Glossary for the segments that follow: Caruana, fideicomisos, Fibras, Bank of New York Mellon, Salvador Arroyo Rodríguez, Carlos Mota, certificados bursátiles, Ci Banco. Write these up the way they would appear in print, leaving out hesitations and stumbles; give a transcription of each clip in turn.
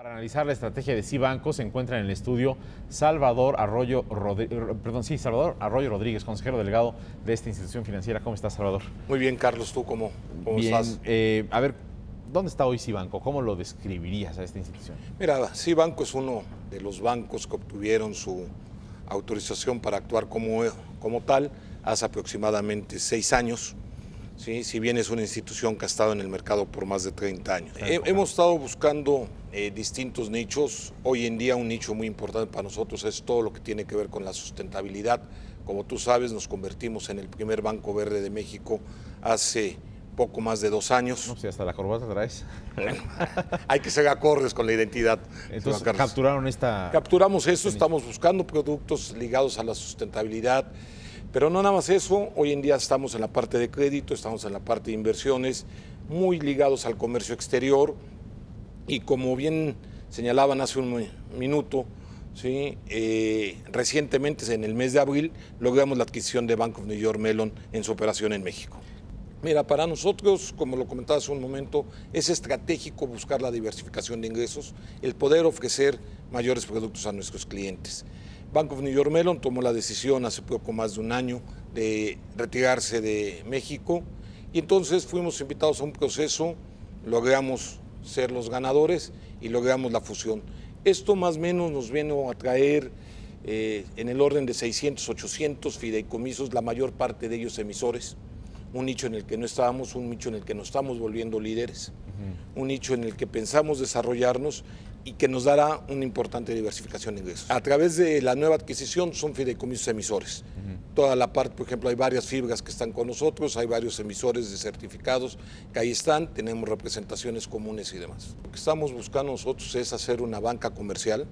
Para analizar la estrategia de Ci Banco se encuentra en el estudio Salvador Arroyo Rodríguez, consejero delegado de esta institución financiera. ¿Cómo estás, Salvador? Muy bien, Carlos. ¿Tú cómo bien, estás? A ver, ¿dónde está hoy Ci Banco? ¿Cómo lo describirías a esta institución? Mira, Ci Banco es uno de los bancos que obtuvieron su autorización para actuar como tal hace aproximadamente 6 años. Sí, si bien es una institución que ha estado en el mercado por más de 30 años. Hemos estado buscando distintos nichos. Hoy en día un nicho muy importante para nosotros es todo lo que tiene que ver con la sustentabilidad. Como tú sabes, nos convertimos en el primer banco verde de México hace poco más de 2 años. No, si hasta la corbata traes. Bueno, hay que ser acordes con la identidad. Entonces, capturaron esta... Capturamos esto, estamos buscando productos ligados a la sustentabilidad. Pero no nada más eso, hoy en día estamos en la parte de crédito, estamos en la parte de inversiones, muy ligados al comercio exterior y como bien señalaban hace un minuto, ¿sí? Recientemente en el mes de abril logramos la adquisición de Bank of New York Mellon en su operación en México. Mira, para nosotros, como lo comentaba hace un momento, es estratégico buscar la diversificación de ingresos, el poder ofrecer mayores productos a nuestros clientes. Bank of New York Mellon tomó la decisión hace poco más de un año de retirarse de México y entonces fuimos invitados a un proceso, logramos ser los ganadores y logramos la fusión. Esto más o menos nos vino a traer en el orden de 600, 800 fideicomisos, la mayor parte de ellos emisores, un nicho en el que no estábamos, un nicho en el que nos estamos volviendo líderes, un nicho en el que pensamos desarrollarnos y que nos dará una importante diversificación de ingresos. A través de la nueva adquisición son fideicomisos emisores. Toda la parte, por ejemplo, hay varias fibras que están con nosotros, hay varios emisores de certificados que ahí están, tenemos representaciones comunes y demás. Lo que estamos buscando nosotros es hacer una banca comercial,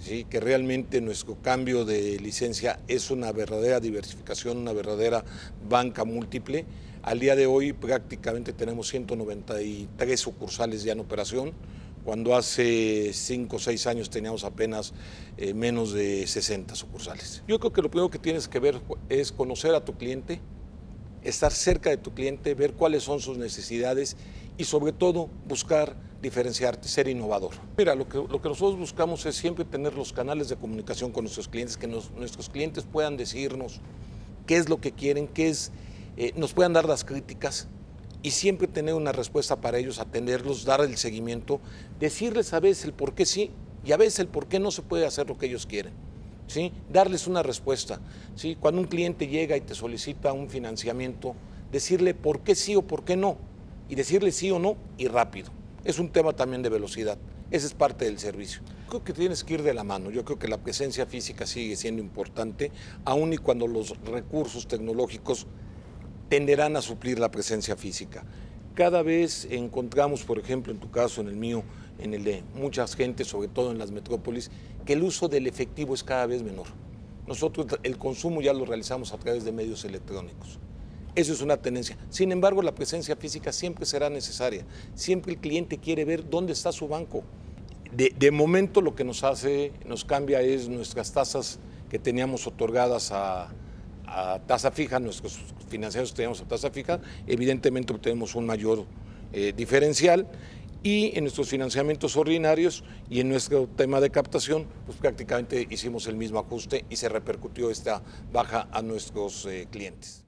¿sí? Que realmente nuestro cambio de licencia es una verdadera diversificación, una verdadera banca múltiple. Al día de hoy prácticamente tenemos 193 sucursales ya en operación, cuando hace 5 o 6 años teníamos apenas menos de 60 sucursales. Yo creo que lo primero que tienes que ver es conocer a tu cliente, estar cerca de tu cliente, ver cuáles son sus necesidades y sobre todo buscar diferenciarte, ser innovador. Mira, lo que nosotros buscamos es siempre tener los canales de comunicación con nuestros clientes, que nuestros clientes puedan decirnos qué es lo que quieren, nos puedan dar las críticas, y siempre tener una respuesta para ellos, atenderlos, dar el seguimiento, decirles a veces el por qué sí y a veces el por qué no se puede hacer lo que ellos quieren, ¿sí? Darles una respuesta, ¿sí? Cuando un cliente llega y te solicita un financiamiento, decirle por qué sí o por qué no, y decirle sí o no y rápido. Es un tema también de velocidad, esa es parte del servicio. Creo que tienes que ir de la mano, yo creo que la presencia física sigue siendo importante, aun y cuando los recursos tecnológicos tenderán a suplir la presencia física. Cada vez encontramos, por ejemplo, en tu caso, en el mío, en el de muchas gentes, sobre todo en las metrópolis, que el uso del efectivo es cada vez menor. Nosotros el consumo ya lo realizamos a través de medios electrónicos. Eso es una tendencia. Sin embargo, la presencia física siempre será necesaria. Siempre el cliente quiere ver dónde está su banco. De momento lo que nos cambia es nuestras tasas que teníamos otorgadas a tasa fija, nuestros financieros tenemos a tasa fija, evidentemente obtenemos un mayor diferencial y en nuestros financiamientos ordinarios y en nuestro tema de captación, pues prácticamente hicimos el mismo ajuste y se repercutió esta baja a nuestros clientes.